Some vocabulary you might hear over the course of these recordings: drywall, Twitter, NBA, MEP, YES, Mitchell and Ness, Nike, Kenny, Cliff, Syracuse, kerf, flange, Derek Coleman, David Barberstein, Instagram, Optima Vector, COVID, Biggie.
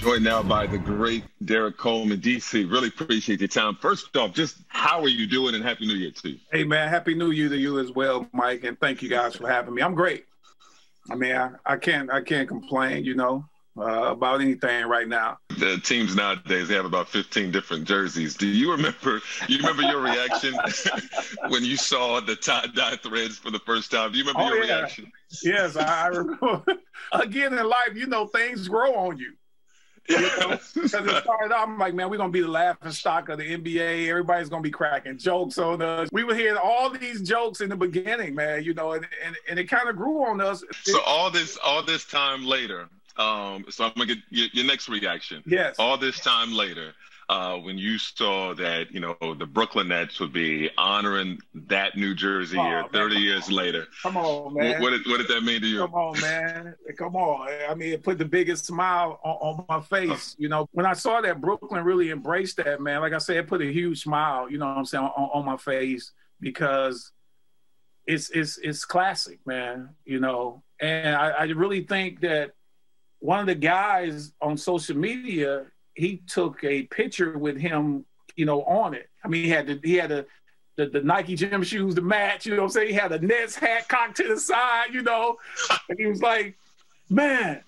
Joined now by the great Derek Coleman, DC. Really appreciate your time. First off, just how are you doing, and Happy New Year to you. Hey, man, Happy New Year to you as well, Mike, and thank you guys for having me. I'm great. I mean, I can't complain, you know, about anything right now. The teams nowadays, they have about 15 different jerseys. Do you remember? You remember your reaction when you saw the tie-dye threads for the first time? Do you remember your reaction? Yes, I remember. Again, in life, you know, things grow on you. You know, because it started out, I'm like, man, we're going to be the laughing stock of the NBA. Everybody's going to be cracking jokes on us. We were hearing all these jokes in the beginning, man, you know, and it kind of grew on us. So all this time later, so I'm going to get your next reaction. Yes. All this time later, when you saw that, you know, the Brooklyn Nets would be honoring that New Jersey year 30 years later. Come on, man. What did that mean to you? Come on, man. Come on. I mean, it put the biggest smile on my face. You know, when I saw that Brooklyn really embraced that, man, like I said, it put a huge smile, you know what I'm saying, on my face, because it's classic, man, you know. And I really think that one of the guys on social media, he took a picture with him, you know, on it. I mean, he had the Nike gym shoes to match, you know what I'm saying? He had a Nets hat cocked to the side, you know? And he was like, man,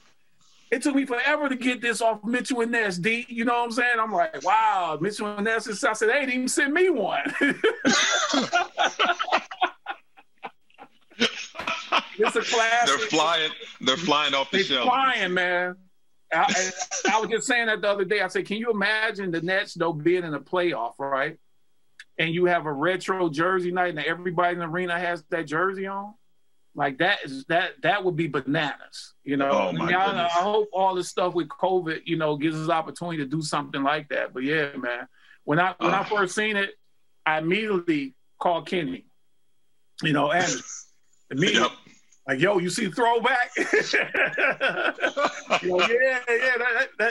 it took me forever to get this off Mitchell and Ness, D, you know what I'm saying? I'm like, wow, Mitchell and Ness. I said, they didn't even send me one. It's a classic. They're flying off the shelf. They're flying, man. I was just saying that the other day. I said, can you imagine the Nets, though, being in a playoff, right? And you have a retro jersey night and everybody in the arena has that jersey on? Like, that would be bananas, you know? Oh, my goodness. I hope all this stuff with COVID, you know, gives us the opportunity to do something like that. But, yeah, man, when I first seen it, I immediately called Kenny, you know, and immediately. Yep. Like, yo, you see the throwback? Yo, yeah,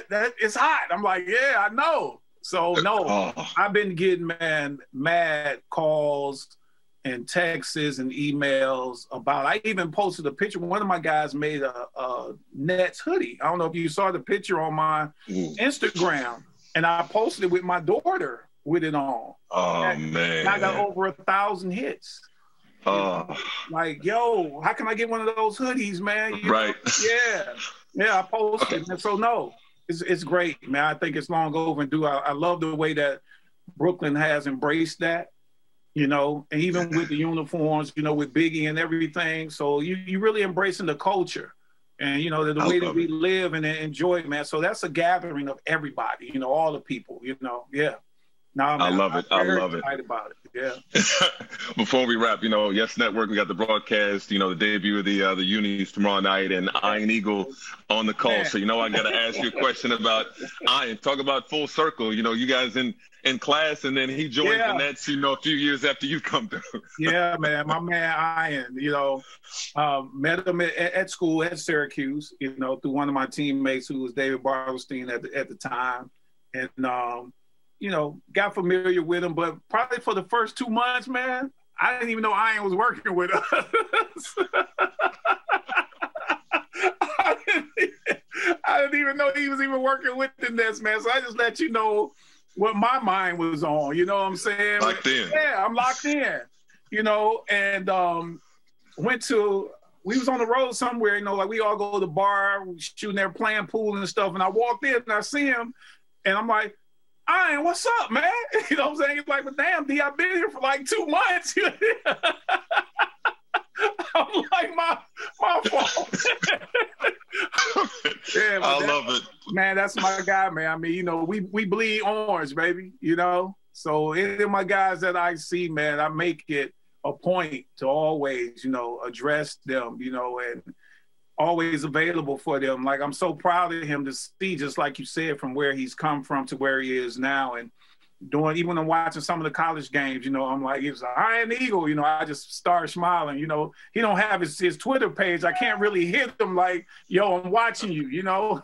that it's hot. I'm like, yeah, I know. So, no, I've been getting, man, mad calls and texts and emails about. I even posted a picture. One of my guys made a Nets hoodie. I don't know if you saw the picture on my Instagram. And I posted it with my daughter with it on. Oh, man. I got over 1,000 hits. Like, yo, how can I get one of those hoodies, man? You right. Know? Yeah, I posted. And so, no, it's great, man. I think it's long overdue. I love the way that Brooklyn has embraced that, you know, and even with the uniforms, you know, with Biggie and everything. So you really embracing the culture and, you know, the way that we live and enjoy it, man. So that's a gathering of everybody, you know, all the people, you know, yeah. No, man, I love it. I'm excited about it. Yeah. Before we wrap, you know, Yes Network, we got the broadcast, you know, the debut of the unis tomorrow night, and Iron Eagle on the call. Man. So, you know, I got to ask you a question about Iron. Talk about full circle. You know, you guys in class, and then he joined the Nets, you know, a few years after you come through. Yeah, man. My man Iron, you know, met him at school at Syracuse, you know, through one of my teammates who was David Barberstein at the time. And, you know, got familiar with him, but probably for the first 2 months, man, I didn't even know Iron was working with us. I didn't even know he was even working with the Nets, man. So I just let you know what my mind was on, you know what I'm saying? Locked in. Yeah, I'm locked in, you know, and we was on the road somewhere, you know, like we all go to the bar, shooting there, playing pool and stuff, and I walked in and I see him, and I'm like, Iron, what's up, man? You know what I'm saying? He's like, well, damn, D, I've been here for like 2 months. I'm like, my fault. Yeah, I love it. Man, that's my guy, man. I mean, you know, we bleed orange, baby, you know? So any of my guys that I see, man, I make it a point to always, you know, address them, you know, and always available for them. Like, I'm so proud of him to see, just like you said, from where he's come from to where he is now, and doing, even when I'm watching some of the college games, you know, I'm like, it's an Iron Eagle, you know, I just start smiling, you know. He don't have his Twitter page. I can't really hit him like, yo, I'm watching you, you know.